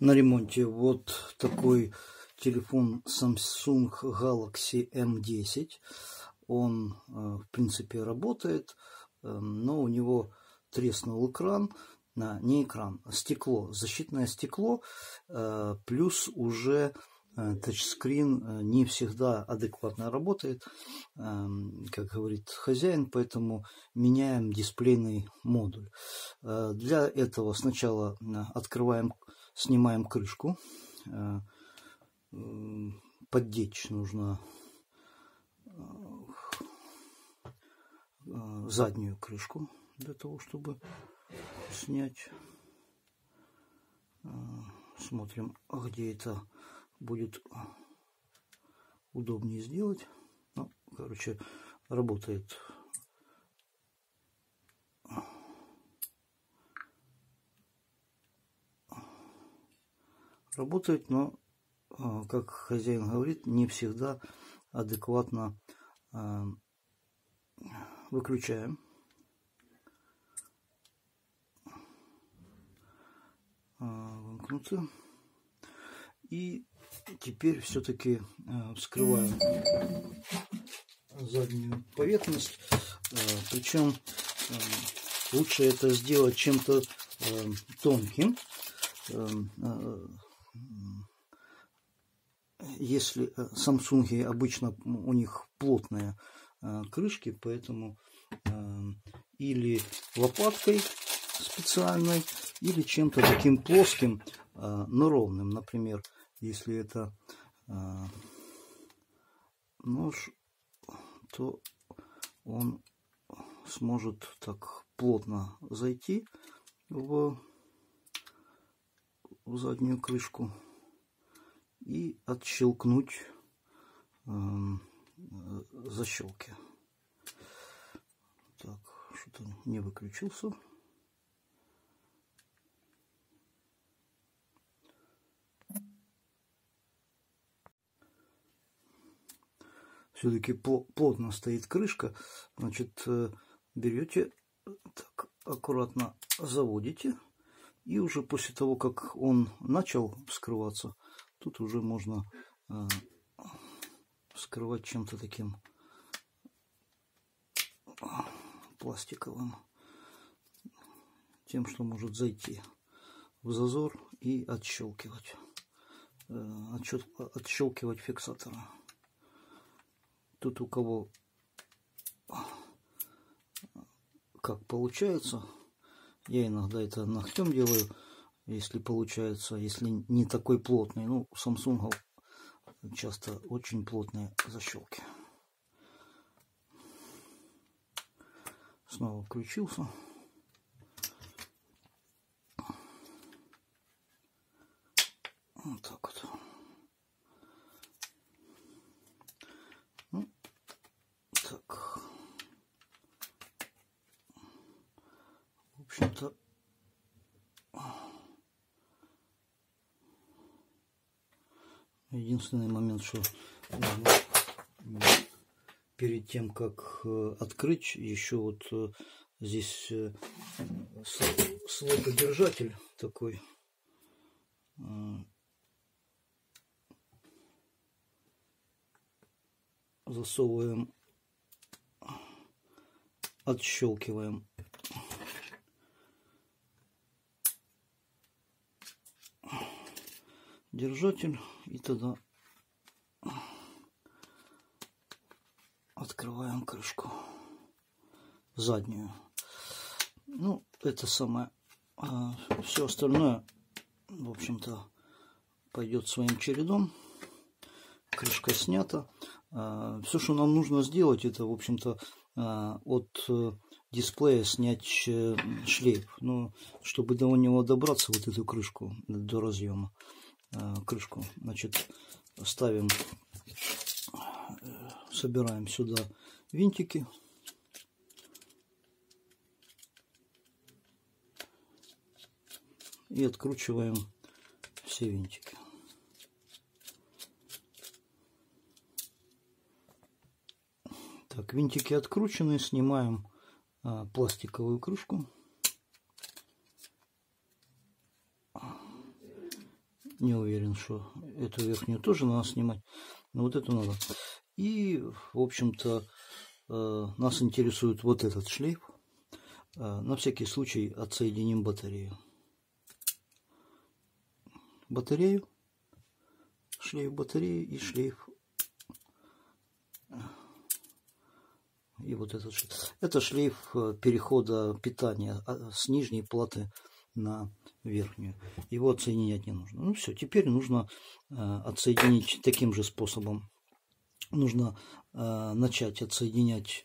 на ремонте вот такой телефон Samsung Galaxy M10. Он, в принципе, работает, но у него треснул экран, не экран, а стекло, защитное стекло, плюс уже тачскрин не всегда адекватно работает, как говорит хозяин, поэтому меняем дисплейный модуль. Для этого сначала снимаем крышку, поддеть нужно заднюю крышку для того, чтобы снять. Смотрим, где это будет удобнее сделать. Ну, короче, работает но, как хозяин говорит, не всегда адекватно выключаем. Вымкнуться. И теперь все-таки вскрываем заднюю поверхность. Причем лучше это сделать чем-то тонким. Если Samsung обычно у них плотные крышки, поэтому или лопаткой специальной, или чем-то таким плоским, но ровным. Например, если это нож, то он сможет так плотно зайти в заднюю крышку и отщелкнуть защелки. Так, что-то не выключился. Все-таки плотно стоит крышка. Значит, берете, так, аккуратно заводите. И уже после того, как он начал вскрываться, тут уже можно вскрывать чем-то таким пластиковым, тем, что может зайти в зазор и отщелкивать, отщелкивать фиксатора. Тут у кого как получается, я иногда это ногтем делаю, если получается, если не такой плотный. Ну, у Samsung часто очень плотные защелки. Снова включился. Вот так вот. Ну, так. В общем-то, единственный момент, что перед тем, как открыть, еще вот здесь слотодержатель такой. Засовываем, отщелкиваем. Держатель, и тогда открываем крышку заднюю. Ну, это самое. Все остальное, в общем-то, пойдет своим чередом. Крышка снята. Все, что нам нужно сделать, это, в общем-то, от дисплея снять шлейф. Но чтобы до него добраться, вот эту крышку, до разъема, крышку, значит, ставим, собираем сюда винтики, и откручиваем все винтики. Так, винтики откручены, снимаем пластиковую крышку. не уверен, что эту верхнюю тоже надо снимать, но вот эту надо. И, в общем-то, нас интересует вот этот шлейф. На всякий случай отсоединим батарею. Батарею, шлейф батареи и шлейф. И вот этот шлейф. Это шлейф перехода питания с нижней платы на верхнюю. Его отсоединять не нужно. Ну все, теперь нужно отсоединить таким же способом. Нужно начать отсоединять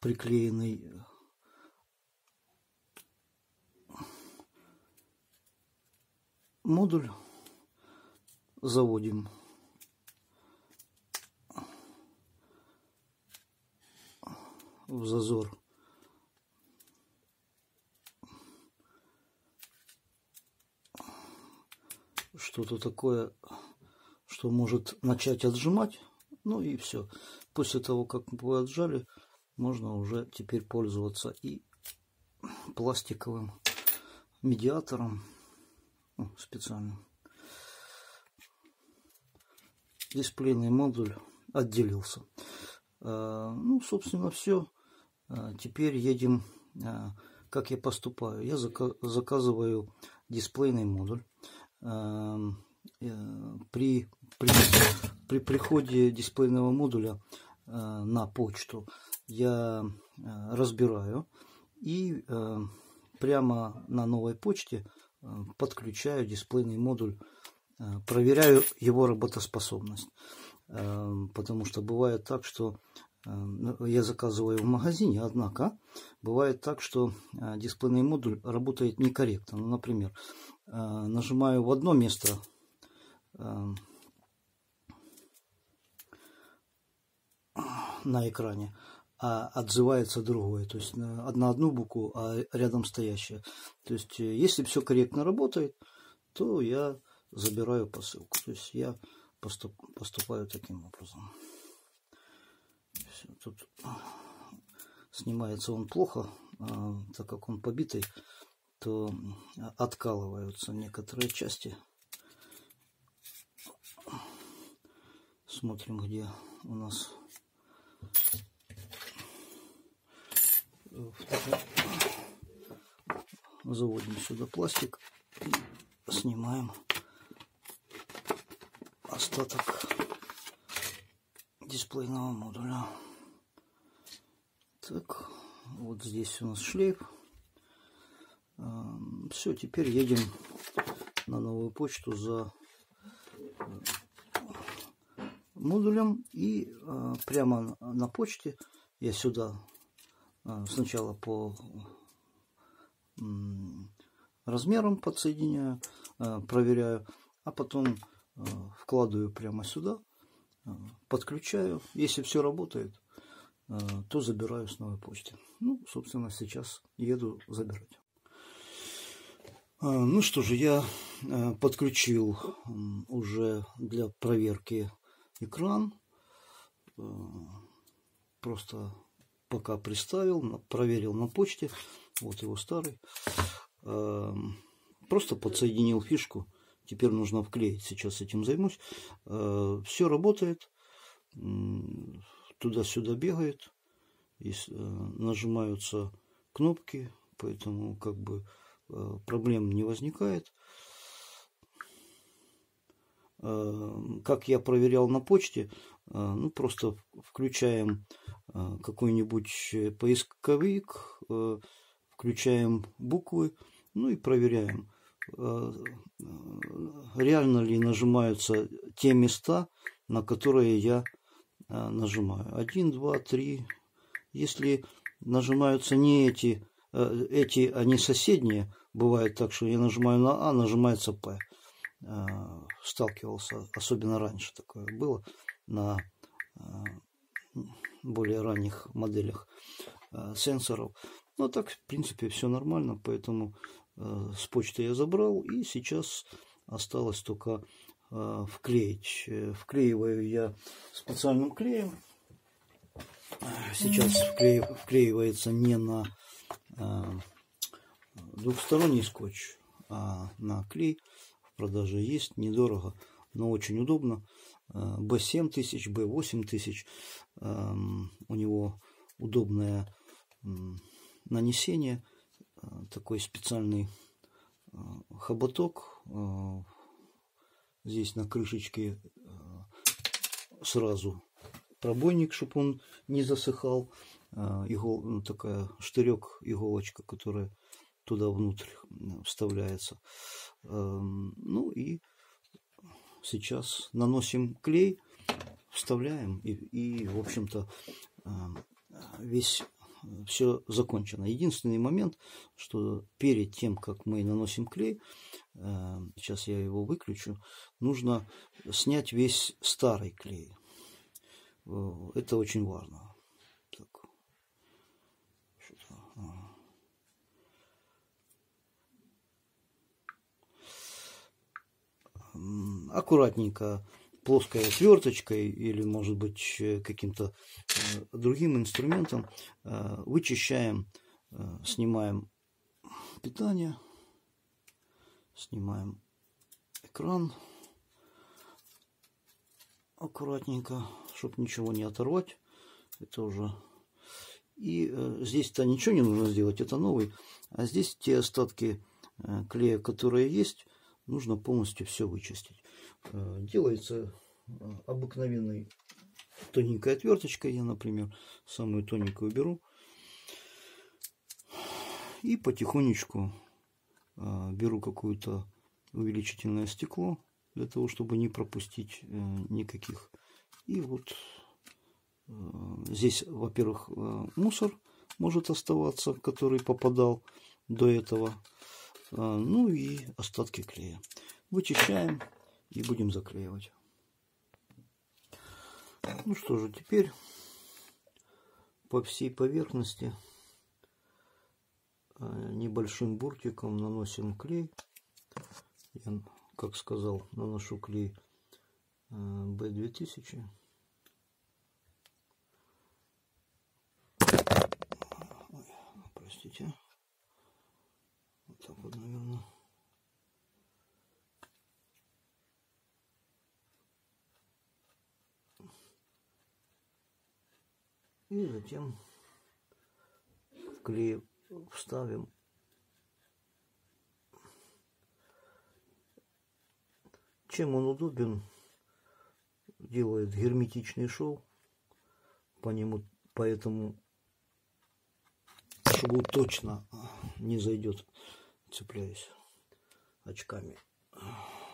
приклеенный модуль. Заводим. В зазор. Что-то такое, что может начать отжимать. Ну и все. После того, как вы отжали, можно уже теперь пользоваться и пластиковым медиатором специальным. Дисплейный модуль отделился. Ну, собственно, все. Теперь едем, как я поступаю. Я заказываю дисплейный модуль. При приходе дисплейного модуля на почту я разбираю и прямо на новой почте подключаю дисплейный модуль, проверяю его работоспособность. Потому что бывает так, что я заказываю в магазине, однако бывает так, что дисплейный модуль работает некорректно. Ну, например, нажимаю в одно место на экране, а отзывается другое, то есть на одну букву, а рядом стоящая. То есть если все корректно работает, то я забираю посылку. То есть я поступаю таким образом. Все, тут снимается он плохо, так как он побитый, то откалываются некоторые части. Смотрим, где у нас заводим сюда пластик и снимаем остаток дисплейного модуля. Так, вот здесь у нас шлейф. Все, теперь едем на новую почту за модулем, и прямо на почте я сюда сначала по размерам подсоединяю, проверяю, а потом вкладываю прямо сюда, подключаю. Если все работает, то забираю с новой почты. Ну, собственно, сейчас еду забирать. Ну что же, я подключил уже для проверки экран. Просто пока приставил, проверил на почте. Вот его старый. Просто подсоединил фишку. Теперь нужно вклеить. Сейчас этим займусь. Все работает. Туда-сюда бегает. И нажимаются кнопки. Поэтому как бы проблем не возникает. Как я проверял на почте, ну просто включаем какой-нибудь поисковик, включаем буквы, ну и проверяем, реально ли нажимаются те места, на которые я нажимаю. 1, 2, 3. Если нажимаются не эти, они соседние, бывает так, что я нажимаю на А, нажимается П. Сталкивался, особенно раньше такое было, на более ранних моделях сенсоров. Но так, в принципе, все нормально, поэтому с почты я забрал, и сейчас осталось только вклеить. Вклеиваю я специальным клеем. Сейчас вклеивается не на двухсторонний скотч, на клей в продаже есть, недорого, но очень удобно. B-7000, B-8000, у него удобное нанесение, такой специальный хоботок, здесь на крышечке сразу пробойник, чтобы он не засыхал, ну, такая штырек, иголочка, которая туда внутрь вставляется. Ну и сейчас наносим клей, вставляем, и в общем-то все закончено. Единственный момент, что перед тем, как мы наносим клей, сейчас я его выключу, нужно снять весь старый клей. Это очень важно. Так. Аккуратненько, плоской отверточкой или, может быть, каким-то другим инструментом вычищаем, снимаем питание, снимаем экран аккуратненько, чтобы ничего не оторвать. Это уже. И здесь-то ничего не нужно сделать, это новый. А здесь те остатки клея, которые есть, нужно полностью все вычистить. Делается обыкновенной тоненькой отверточкой. Я, например, самую тоненькую беру. И потихонечку беру какое-то увеличительное стекло, для того, чтобы не пропустить никаких. И вот здесь, во-первых, мусор может оставаться, который попадал до этого. Ну и остатки клея. Вычищаем и будем заклеивать. Ну что же, теперь по всей поверхности небольшим буртиком наносим клей. Я, как сказал, наношу клей B-2000. Ой, простите. Так вот, наверное. И затем в клей вставим. Чем он удобен? Делает герметичный шов. По нему, поэтому шву точно не зайдет. Цепляюсь очками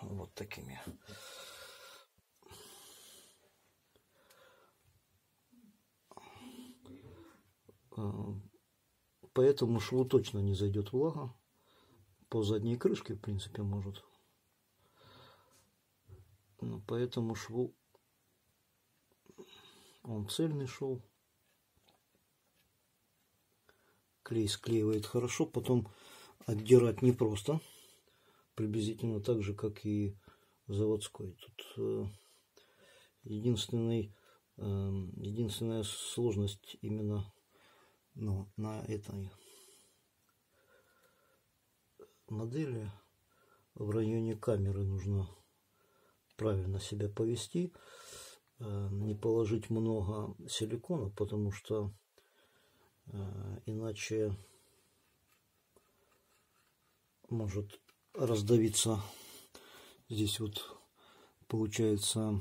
вот такими. Поэтому шву точно не зайдет влага. По задней крышке, в принципе, может. Но поэтому шву, он цельный шов. Клей склеивает хорошо, потом отдирать непросто, приблизительно так же, как и заводской. Тут единственная сложность именно на этой модели в районе камеры нужно правильно себя повести, не положить много силикона, потому что иначе может раздавиться. Здесь вот получается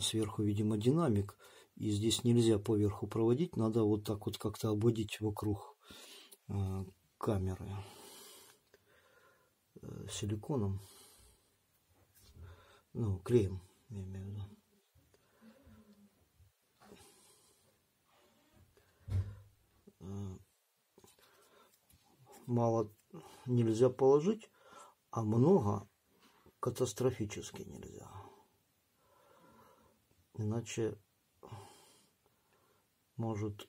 сверху, видимо, динамик, и здесь нельзя поверху проводить, надо вот так вот как-то обводить вокруг камеры силиконом, ну, клеем, я имею в виду. Мало нельзя положить, а много катастрофически нельзя. Иначе может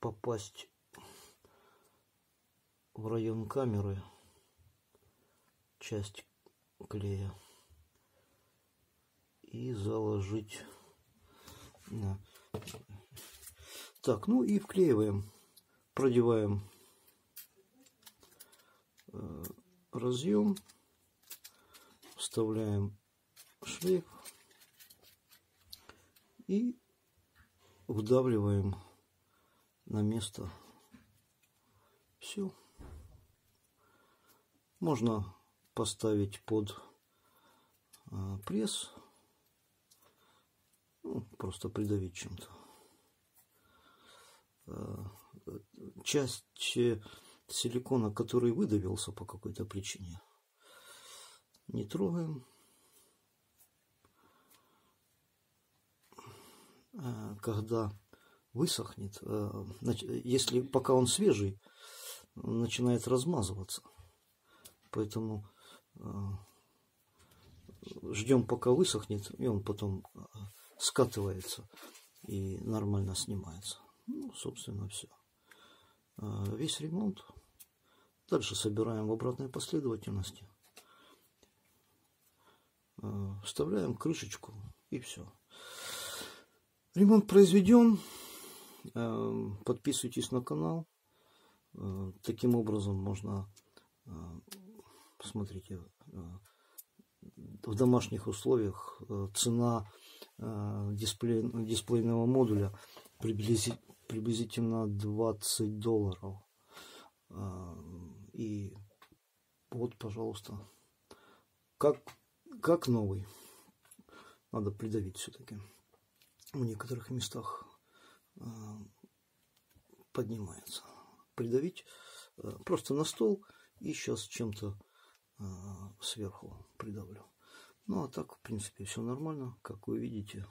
попасть в район камеры часть клея и заложить. Так, ну и вклеиваем, продеваем разъем, вставляем шлейф и вдавливаем на место. Все. Можно поставить под пресс, ну, просто придавить чем-то. Часть силикона, который выдавился по какой-то причине, не трогаем. Когда высохнет, если пока он свежий, он начинает размазываться, поэтому ждем, пока высохнет, и он потом скатывается и нормально снимается. Ну, собственно, все. Весь ремонт дальше собираем в обратной последовательности, вставляем крышечку, и все. Ремонт произведен. Подписывайтесь на канал. Таким образом можно, смотрите, в домашних условиях цена дисплейного модуля приблизительно $20. И вот, пожалуйста, как новый. Надо придавить все-таки. В некоторых местах поднимается. Придавить просто на стол, и сейчас чем-то сверху придавлю. Ну а так, в принципе, все нормально, как вы видите.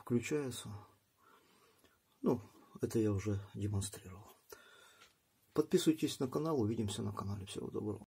Включается. Ну, это я уже демонстрировал. Подписывайтесь на канал, увидимся на канале. Всего доброго.